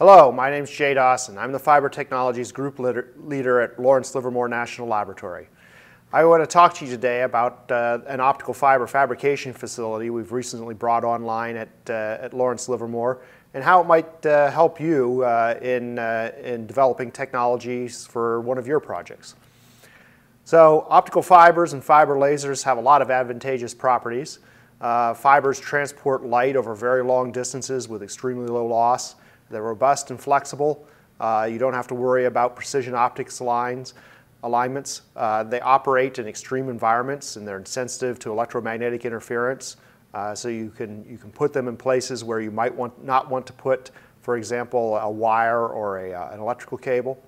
Hello, my name is Jay Dawson. I'm the Fiber Technologies Group Leader at Lawrence Livermore National Laboratory. I want to talk to you today about an optical fiber fabrication facility we've recently brought online at Lawrence Livermore, and how it might help you in developing technologies for one of your projects. So optical fibers and fiber lasers have a lot of advantageous properties. Fibers transport light over very long distances with extremely low loss. They're robust and flexible. You don't have to worry about precision optics alignments. They operate in extreme environments, and they're insensitive to electromagnetic interference. So you can put them in places where you might not want to put, for example, a wire or an electrical cable.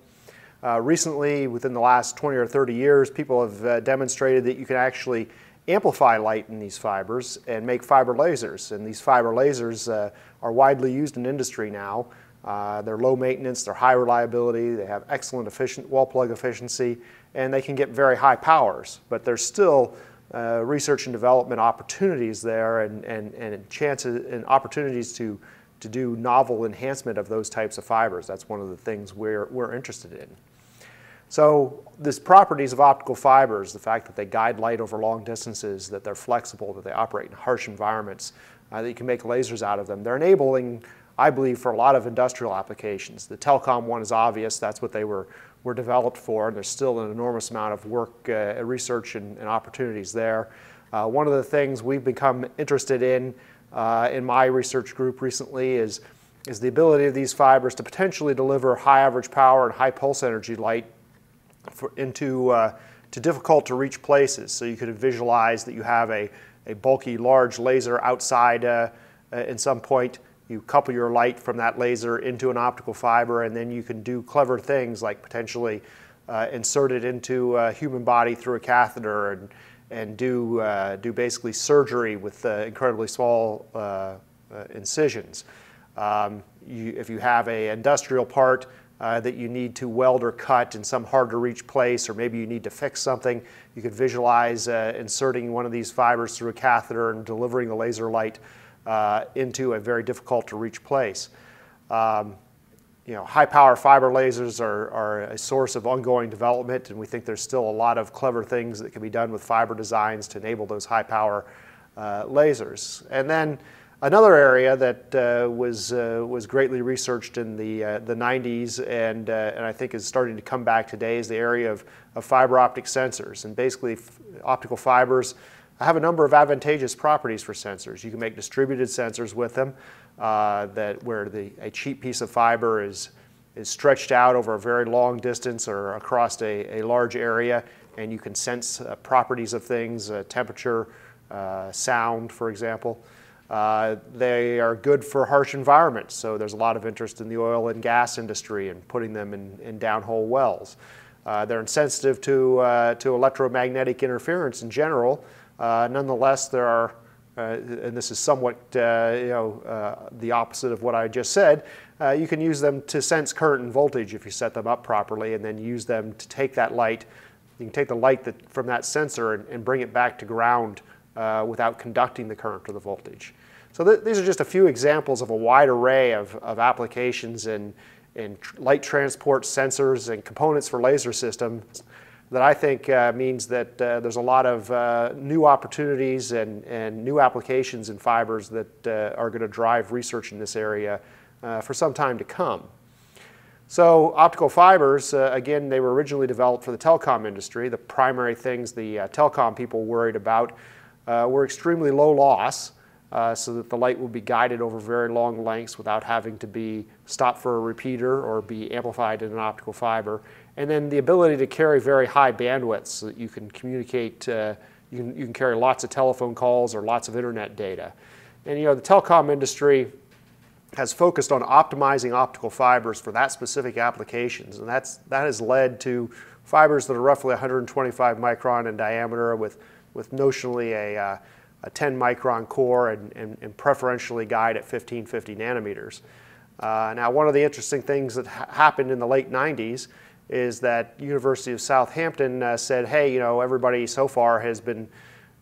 Recently, within the last 20 or 30 years, people have demonstrated that you can actually amplify light in these fibers and make fiber lasers. And these fiber lasers are widely used in industry now. They're low maintenance, they're high reliability, they have excellent wall plug efficiency, and they can get very high powers. But there's still research and development opportunities there, and chances and opportunities to do novel enhancement of those types of fibers. That's one of the things we're interested in. So these properties of optical fibers, the fact that they guide light over long distances, that they're flexible, that they operate in harsh environments, that you can make lasers out of them, they're enabling, I believe, for a lot of industrial applications. The telecom one is obvious. That's what they were developed for, and there's still an enormous amount of work, research, and opportunities there. One of the things we've become interested in my research group recently is the ability of these fibers to potentially deliver high average power and high pulse energy light into difficult to reach places. So you could visualize that you have a bulky large laser outside in some point. You couple your light from that laser into an optical fiber, and then you can do clever things like potentially insert it into a human body through a catheter and do basically surgery with incredibly small incisions. If you have an industrial part that you need to weld or cut in some hard to reach place, or maybe you need to fix something, you could visualize inserting one of these fibers through a catheter and delivering the laser light into a very difficult to reach place. High power fiber lasers are a source of ongoing development, and we think there's still a lot of clever things that can be done with fiber designs to enable those high power lasers. And then another area that was greatly researched in the 90s and I think is starting to come back today is the area of fiber optic sensors. And basically, optical fibers have a number of advantageous properties for sensors. You can make distributed sensors with them where a cheap piece of fiber is stretched out over a very long distance or across a large area, and you can sense properties of things, temperature, sound, for example. They are good for harsh environments, so there's a lot of interest in the oil and gas industry and putting them in downhole wells. They're insensitive to electromagnetic interference in general. Nonetheless, there are, and this is somewhat the opposite of what I just said, you can use them to sense current and voltage if you set them up properly, and then use them to take that light. You can take the light from that sensor and bring it back to ground without conducting the current or the voltage. So these are just a few examples of a wide array of applications in light transport sensors and components for laser systems that I think means that there's a lot of new opportunities and new applications in fibers that are going to drive research in this area for some time to come. So optical fibers, again, they were originally developed for the telecom industry. The primary things the telecom people worried about were extremely low loss, so that the light will be guided over very long lengths without having to be stopped for a repeater or be amplified in an optical fiber. And then the ability to carry very high bandwidths so that you can communicate, you can carry lots of telephone calls or lots of internet data. And the telecom industry has focused on optimizing optical fibers for that specific applications, and that has led to fibers that are roughly 125 micron in diameter with notionally a 10 micron core and preferentially guide at 1550 nanometers. Now, one of the interesting things that happened in the late 90s is that University of Southampton said, hey, everybody so far has been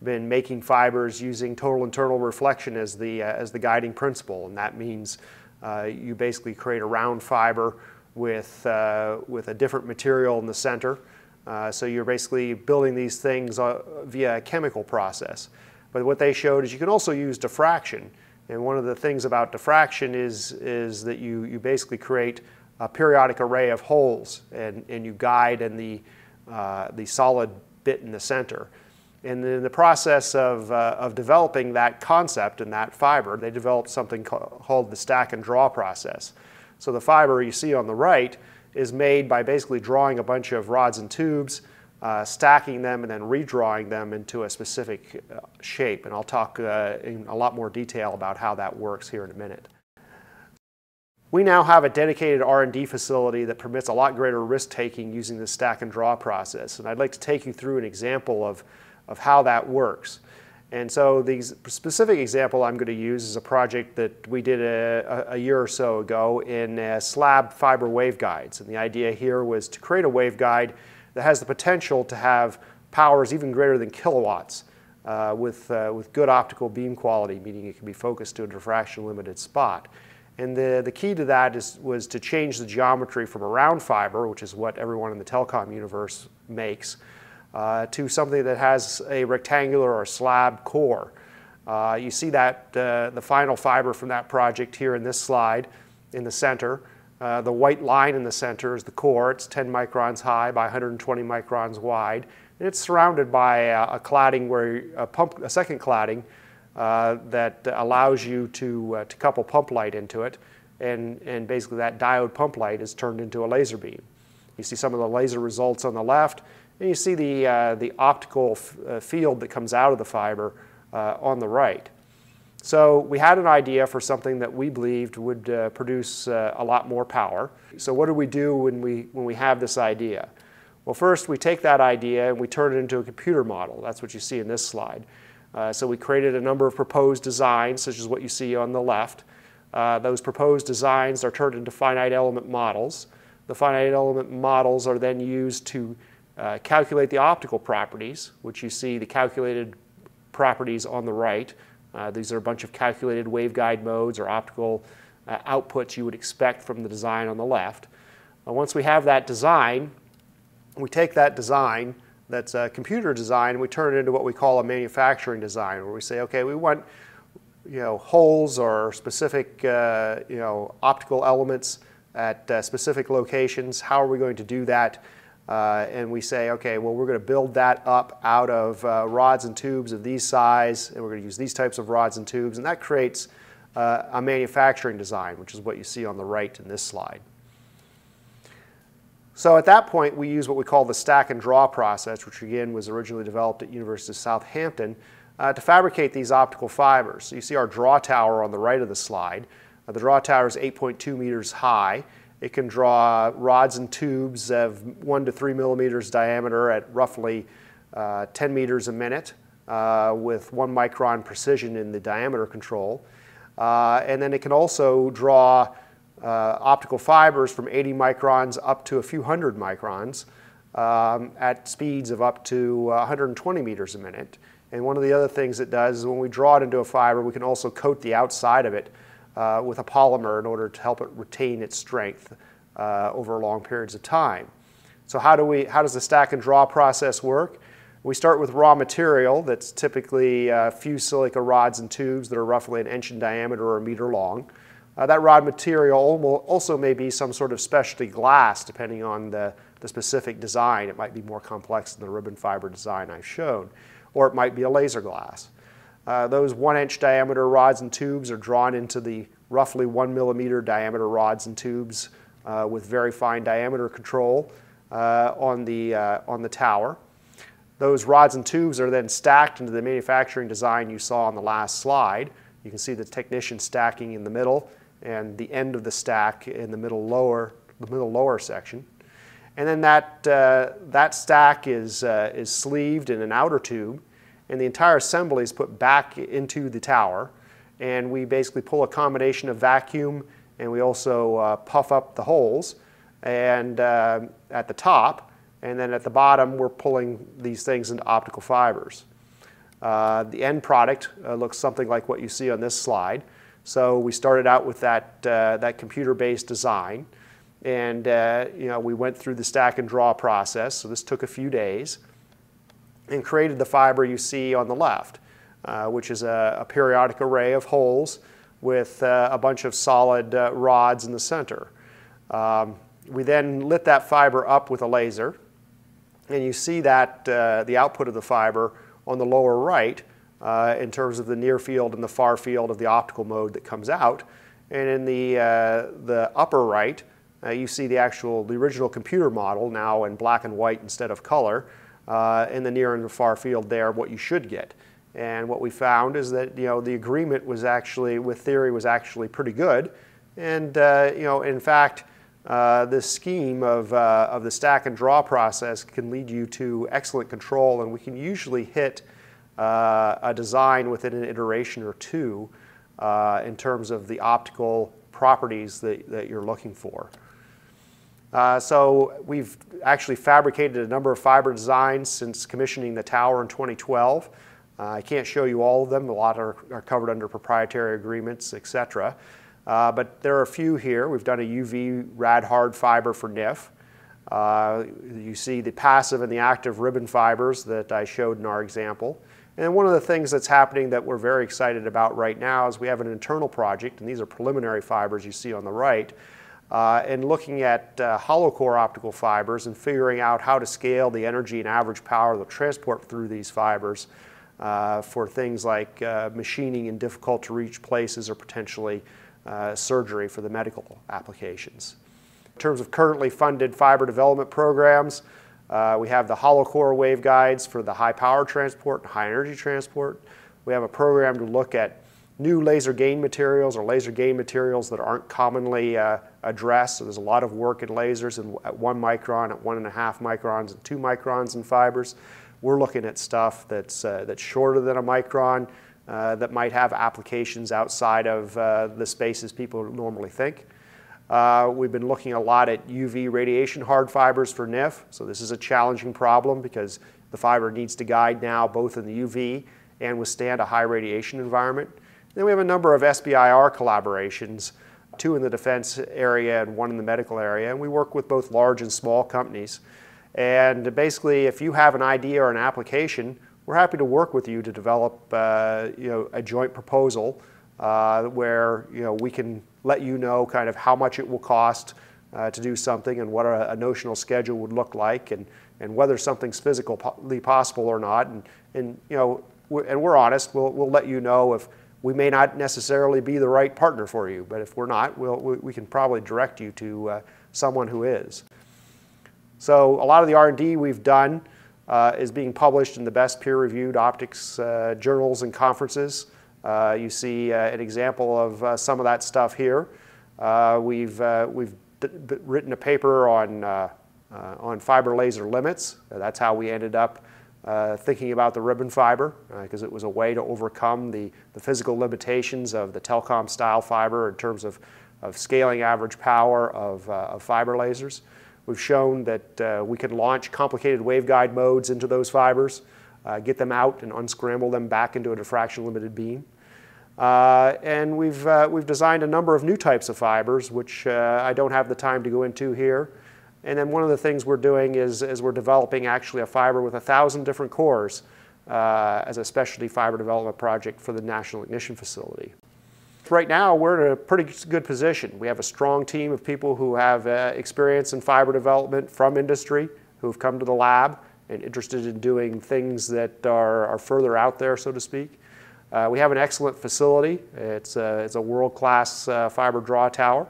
making fibers using total internal reflection as the guiding principle, and that means You basically create a round fiber with a different material in the center. So you're basically building these things via a chemical process. But what they showed is you can also use diffraction. And one of the things about diffraction is that you basically create a periodic array of holes, and you guide in the solid bit in the center. And in the process of developing that concept and that fiber, they developed something called the stack and draw process. So the fiber you see on the right is made by basically drawing a bunch of rods and tubes, stacking them, and then redrawing them into a specific shape. And I'll talk in a lot more detail about how that works here in a minute. We now have a dedicated R&D facility that permits a lot greater risk-taking using the stack and draw process. And I'd like to take you through an example of how that works. And so the specific example I'm going to use is a project that we did a year or so ago in slab fiber waveguides. And the idea here was to create a waveguide that has the potential to have powers even greater than kilowatts with good optical beam quality, meaning it can be focused to a diffraction-limited spot. And the key to that was to change the geometry from a round fiber, which is what everyone in the telecom universe makes, to something that has a rectangular or slab core. You see that the final fiber from that project here in this slide in the center. The white line in the center is the core. It's 10 microns high by 120 microns wide. And it's surrounded by a cladding, a second cladding that allows you to couple pump light into it. And basically that diode pump light is turned into a laser beam. You see some of the laser results on the left. And you see the optical field that comes out of the fiber on the right. So we had an idea for something that we believed would produce a lot more power. So what do we do when we have this idea? Well, first we take that idea and we turn it into a computer model. That's what you see in this slide. So we created a number of proposed designs, such as what you see on the left. Those proposed designs are turned into finite element models. The finite element models are then used to calculate the optical properties, which you see the calculated properties on the right. These are a bunch of calculated waveguide modes or optical outputs you would expect from the design on the left. Once we have that design, we take that design that's a computer design and we turn it into what we call a manufacturing design, where we say, okay, we want holes or specific optical elements at specific locations. How are we going to do that? And we say, okay, well, we're going to build that up out of rods and tubes of these size, and we're going to use these types of rods and tubes, and that creates a manufacturing design, which is what you see on the right in this slide. So at that point, we use what we call the stack and draw process, which again was originally developed at University of Southampton, to fabricate these optical fibers. So you see our draw tower on the right of the slide. The draw tower is 8.2 meters high. It can draw rods and tubes of 1 to 3 millimeters diameter at roughly 10 meters a minute with 1 micron precision in the diameter control. And then it can also draw optical fibers from 80 microns up to a few hundred microns at speeds of up to 120 meters a minute. And one of the other things it does is when we draw it into a fiber, we can also coat the outside of it with a polymer in order to help it retain its strength over long periods of time. So how does the stack and draw process work? We start with raw material that's typically fused silica rods and tubes that are roughly an inch in diameter or a meter long. That rod material also may be some sort of specialty glass depending on the specific design. It might be more complex than the ribbon fiber design I've shown, or it might be a laser glass. Those 1-inch diameter rods and tubes are drawn into the roughly 1 millimeter diameter rods and tubes with very fine diameter control on the tower. Those rods and tubes are then stacked into the manufacturing design you saw on the last slide. You can see the technician stacking in the middle and the end of the stack in the middle lower section. And then that stack is sleeved in an outer tube. And the entire assembly is put back into the tower. And we basically pull a combination of vacuum, and we also puff up the holes and at the top. And then at the bottom, we're pulling these things into optical fibers. The end product looks something like what you see on this slide. So we started out with that, that computer-based design, and you know, we went through the stack and draw process, so this took a few days, and created the fiber you see on the left, which is a periodic array of holes with a bunch of solid rods in the center. We then lit that fiber up with a laser, and you see that the output of the fiber on the lower right in terms of the near field and the far field of the optical mode that comes out. And in the upper right, you see the original computer model, now in black and white instead of color, in the near and the far field there, what you should get. And what we found is that, you know, the agreement was actually, with theory, was actually pretty good. And you know, in fact, this scheme of the stack and draw process can lead you to excellent control, and we can usually hit a design within an iteration or two in terms of the optical properties that you're looking for. So we've actually fabricated a number of fiber designs since commissioning the tower in 2012. I can't show you all of them. A lot are covered under proprietary agreements, etc. But there are a few here. We've done a UV rad-hard fiber for NIF. You see the passive and the active ribbon fibers that I showed in our example. And one of the things that's happening that we're very excited about right now is we have an internal project, and these are preliminary fibers you see on the right, and looking at hollow core optical fibers and figuring out how to scale the energy and average power that transport through these fibers for things like machining in difficult to reach places or potentially surgery for the medical applications. In terms of currently funded fiber development programs, we have the hollow core waveguides for the high power transport and high energy transport. We have a program to look at new laser gain materials or laser gain materials that aren't commonly addressed. So there's a lot of work in lasers at 1 micron, at 1.5 microns, and 2 microns in fibers. We're looking at stuff that's shorter than 1 micron, that might have applications outside of the spaces people normally think. We've been looking a lot at UV radiation hard fibers for NIF, so this is a challenging problem because the fiber needs to guide now both in the UV and withstand a high radiation environment. And then we have a number of SBIR collaborations, 2 in the defense area and 1 in the medical area, and we work with both large and small companies. And basically, if you have an idea or an application, we're happy to work with you to develop you know, a joint proposal where you know, we can let you know kind of how much it will cost to do something and what a notional schedule would look like, and whether something's physically possible or not. And, you know, we're honest. We'll let you know if we may not necessarily be the right partner for you, but if we're not, we can probably direct you to someone who is. So a lot of the R&D we've done is being published in the best peer-reviewed optics journals and conferences. You see an example of some of that stuff here. We've written a paper on fiber laser limits. That's how we ended up thinking about the ribbon fiber, because it was a way to overcome the physical limitations of the telecom-style fiber in terms of scaling average power of fiber lasers. We've shown that we can launch complicated waveguide modes into those fibers, get them out and unscramble them back into a diffraction-limited beam. And we've designed a number of new types of fibers, which I don't have the time to go into here. And then one of the things we're doing is we're developing actually a fiber with 1,000 different cores as a specialty fiber development project for the National Ignition Facility. Right now, we're in a pretty good position. We have a strong team of people who have experience in fiber development from industry, who've come to the lab and interested in doing things that are further out there, so to speak. We have an excellent facility. It's a world-class fiber draw tower.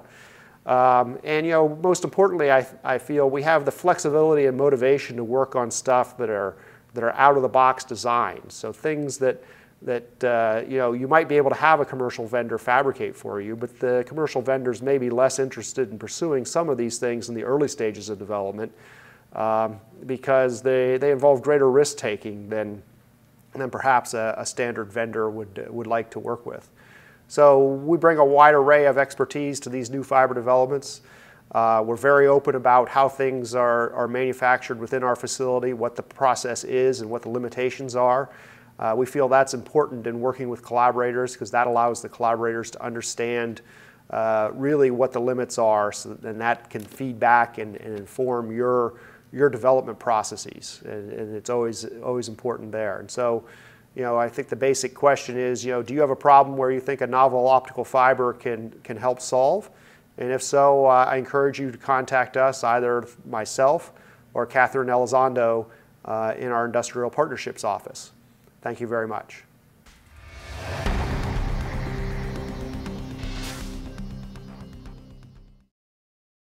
And you know, most importantly, I feel we have the flexibility and motivation to work on stuff that are out-of-the-box designs, so things that you know, you might be able to have a commercial vendor fabricate for you, but the commercial vendors may be less interested in pursuing some of these things in the early stages of development because they involve greater risk-taking than perhaps a standard vendor would like to work with. So we bring a wide array of expertise to these new fiber developments. We're very open about how things are manufactured within our facility, what the process is and what the limitations are. We feel that's important in working with collaborators because that allows the collaborators to understand really what the limits are, so then that can feed back and inform your development processes, and it's always important there. And so, you know, I think the basic question is, you know, do you have a problem where you think a novel optical fiber can help solve? And if so, I encourage you to contact us, either myself or Catherine Elizondo in our Industrial Partnerships Office. Thank you very much.